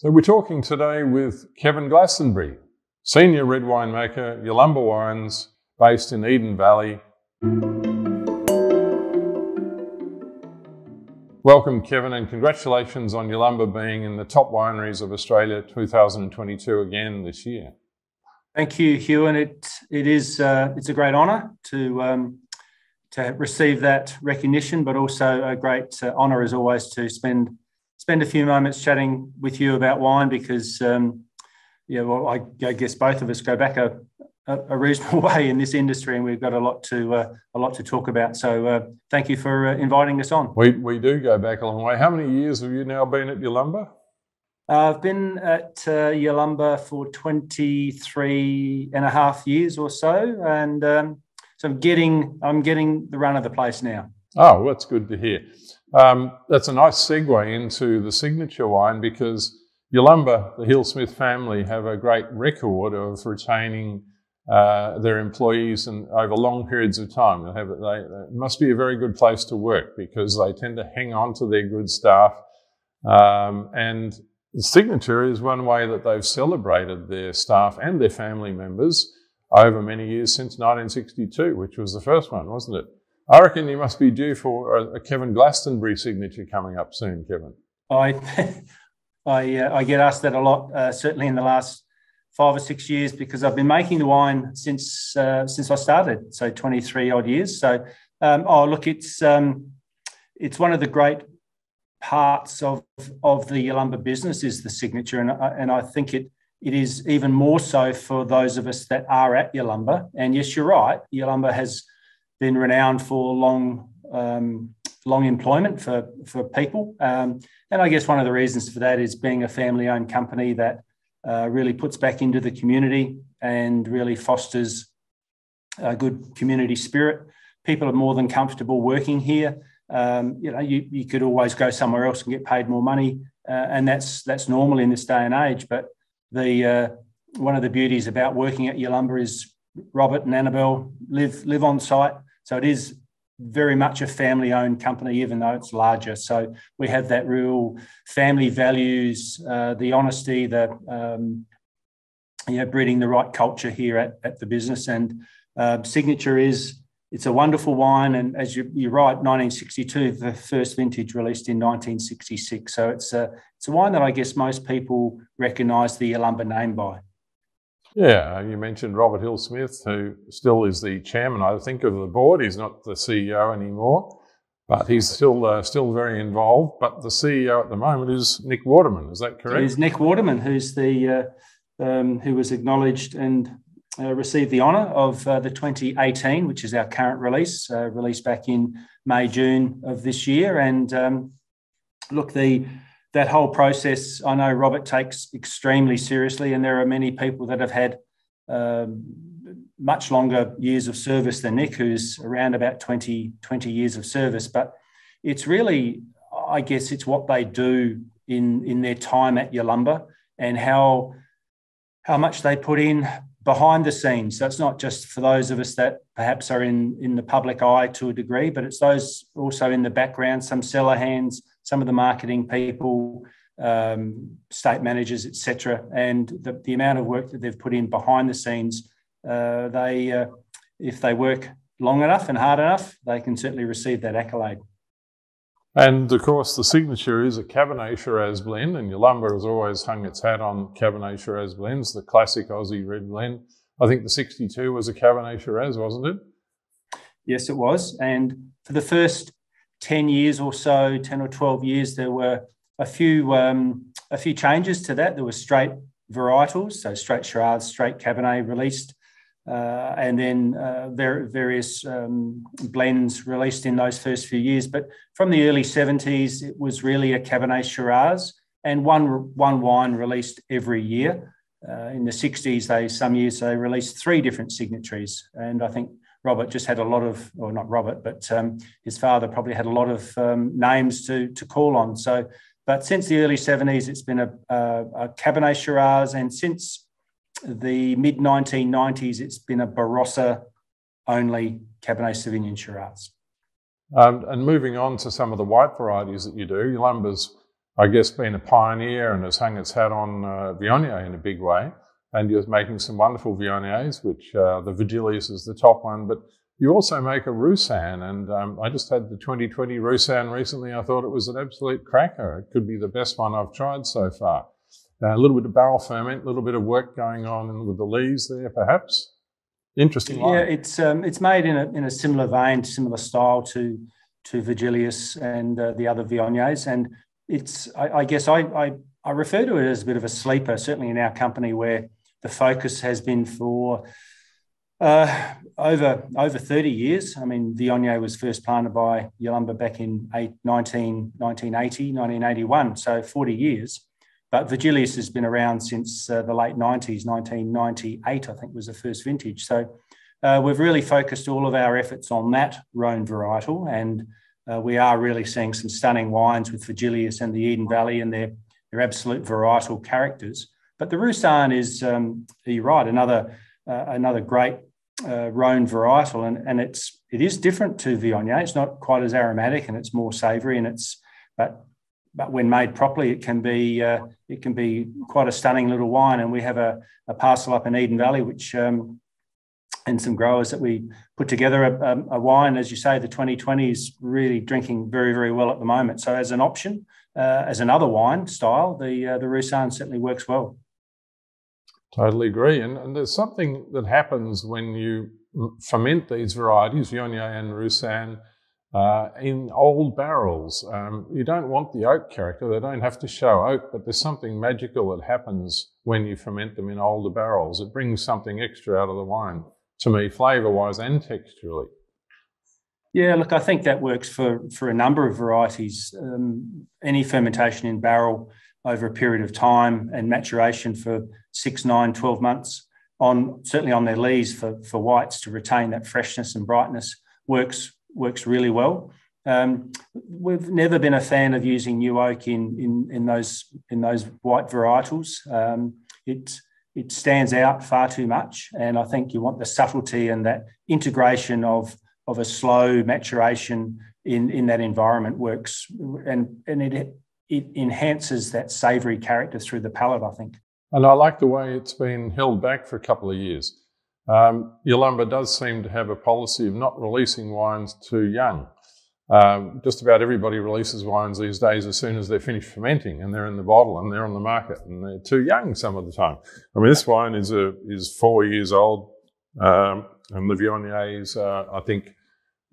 So we're talking today with Kevin Glastonbury, senior red winemaker, Yalumba Wines, based in Eden Valley. Welcome, Kevin, and congratulations on Yalumba being in the top wineries of Australia 2022 again this year. Thank you, Hugh, and it's a great honour to receive that recognition, but also a great honour as always to spend a few moments chatting with you about wine, because I guess both of us go back a reasonable way in this industry, and we've got a lot to talk about. So thank you for inviting us on. We do go back a long way. How many years have you now been at Yalumba? I've been at Yalumba for 23 and a half years or so, and so I'm getting the run of the place now. Oh, well, that's good to hear. That's a nice segue into the signature wine, because Yalumba, the Hill-Smith family, have a great record of retaining their employees and over long periods of time. It must be a very good place to work, because they tend to hang on to their good staff. And the signature is one way that they've celebrated their staff and their family members over many years since 1962, which was the first one, wasn't it? I reckon you must be due for a Kevin Glastonbury signature coming up soon, Kevin. I get asked that a lot, certainly in the last 5 or 6 years, because I've been making the wine since I started, so 23 odd years. So, it's one of the great parts of the Yalumba business is the signature, and I think it is even more so for those of us that are at Yalumba. And yes, you're right, Yalumba has been renowned for long employment for people. And I guess one of the reasons for that is being a family-owned company that really puts back into the community and really fosters a good community spirit. People are more than comfortable working here. You could always go somewhere else and get paid more money, and that's normal in this day and age. But the one of the beauties about working at Yalumba is Robert and Annabelle live on site. So it is very much a family-owned company, even though it's larger. So we have that real family values, the honesty, breeding the right culture here at the business. And Signature it's a wonderful wine. And as you're right, 1962, the first vintage released in 1966. So it's a wine that I guess most people recognise the Yalumba name by. Yeah, you mentioned Robert Hill-Smith, who still is the chairman, I think, of the board. He's not the CEO anymore, but he's still very involved. But the CEO at the moment is Nick Waterman. Is that correct? It is Nick Waterman, who's who was acknowledged and received the honour of the 2018, which is our current release, released back in May, June of this year. And that whole process, I know Robert takes extremely seriously, and there are many people that have had much longer years of service than Nick, who's around about 20 years of service. But it's really, I guess, it's what they do in their time at Yalumba and how much they put in behind the scenes. So it's not just for those of us that perhaps are in the public eye to a degree, but it's those also in the background, some cellar hands, some of the marketing people, state managers, etc., and the amount of work that they've put in behind the scenes. If they work long enough and hard enough, they can certainly receive that accolade. And of course, the signature is a Cabernet Shiraz blend, and Yalumba has always hung its hat on Cabernet Shiraz blends, the classic Aussie red blend. I think the 62 was a Cabernet Shiraz, wasn't it? Yes, it was, and for the first 10 years or so, 10 or 12 years, there were a few changes to that. There were straight varietals, so straight Shiraz, straight Cabernet released, and then various blends released in those first few years. But from the early 70s, it was really a Cabernet Shiraz and one wine released every year. In the 60s, some years they released 3 different signatures, and I think Robert just had a lot of, or not Robert, but his father probably had a lot of names to call on. So, but since the early 70s, it's been a Cabernet Shiraz, and since the mid 1990s, it's been a Barossa only Cabernet Sauvignon Shiraz. And moving on to some of the white varieties that you do, Yalumba's I guess, been a pioneer and has hung its hat on Viognier in a big way. And you're making some wonderful Viogniers, which the Vigilius is the top one. But you also make a Roussanne, and I just had the 2020 Roussanne recently. I thought it was an absolute cracker. It could be the best one I've tried so far. Now, a little bit of barrel ferment, a little bit of work going on with the leaves there, perhaps. Interesting line. Yeah, it's made in a similar vein, similar style to Vigilius and the other Viogniers, and it's I guess I refer to it as a bit of a sleeper, certainly in our company, where the focus has been for over 30 years. I mean, Viognier was first planted by Yalumba back in 1981, so 40 years. But Vigilius has been around since the late 90s, 1998, I think, was the first vintage. So we've really focused all of our efforts on that Rhone varietal, and we are really seeing some stunning wines with Vigilius and the Eden Valley and their absolute varietal characters. But the Roussanne is, you're right, another great Rhone varietal, and it is different to Viognier. It's not quite as aromatic, and it's more savoury, and but when made properly, it can be quite a stunning little wine. And we have a parcel up in Eden Valley, which and some growers that we put together a wine, as you say, the 2020 is really drinking very, very well at the moment. So as an option, as another wine style, the Roussanne certainly works well. Totally agree. And there's something that happens when you ferment these varieties, Viognier and Roussanne, in old barrels. You don't want the oak character. They don't have to show oak, but there's something magical that happens when you ferment them in older barrels. It brings something extra out of the wine, to me, flavour-wise and texturally. Yeah, look, I think that works for a number of varieties. Any fermentation in barrel over a period of time and maturation for 6, 9, 12 months, certainly on their lees for whites to retain that freshness and brightness, works really well. We've never been a fan of using new oak in those white varietals. It stands out far too much, and I think you want the subtlety and that integration of a slow maturation in that environment works, and it enhances that savoury character through the palate, I think. And I like the way it's been held back for a couple of years. Yalumba does seem to have a policy of not releasing wines too young. Just about everybody releases wines these days as soon as they're finished fermenting, and they're in the bottle and they're on the market, and they're too young some of the time. I mean, this wine is 4 years old, and the Viognier is, I think,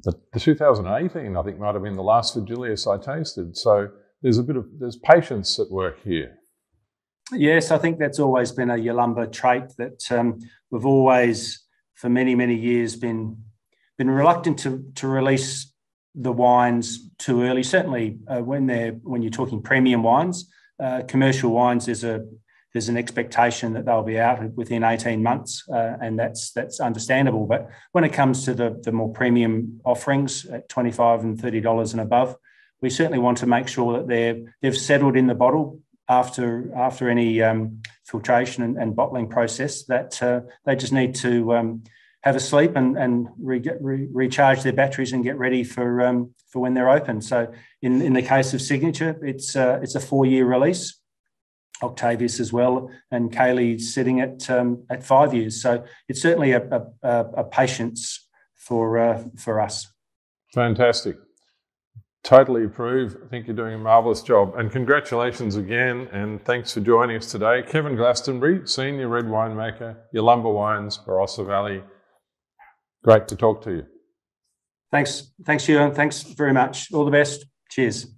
the 2018, I think, might have been the last Vigilius I tasted. So there's patience at work here. Yes, I think that's always been a Yalumba trait, that we've always, for many, many years, been reluctant to release the wines too early. Certainly, when you're talking premium wines, commercial wines, there's an expectation that they'll be out within 18 months, and that's understandable. But when it comes to the more premium offerings at $25 and $30 and above, we certainly want to make sure that they've settled in the bottle after any filtration and bottling process, that they just need to have a sleep and recharge their batteries and get ready for when they're open. So in the case of Signature, it's a 4-year release, Octavius as well, and Kaylee's sitting at 5 years. So it's certainly a patience for us. Fantastic. Totally approve. I think you're doing a marvellous job. And congratulations again, and thanks for joining us today. Kevin Glastonbury, Senior Red Winemaker, Yalumba Wines, Barossa Valley. Great to talk to you. Thanks, Hugh, and thanks very much. All the best. Cheers.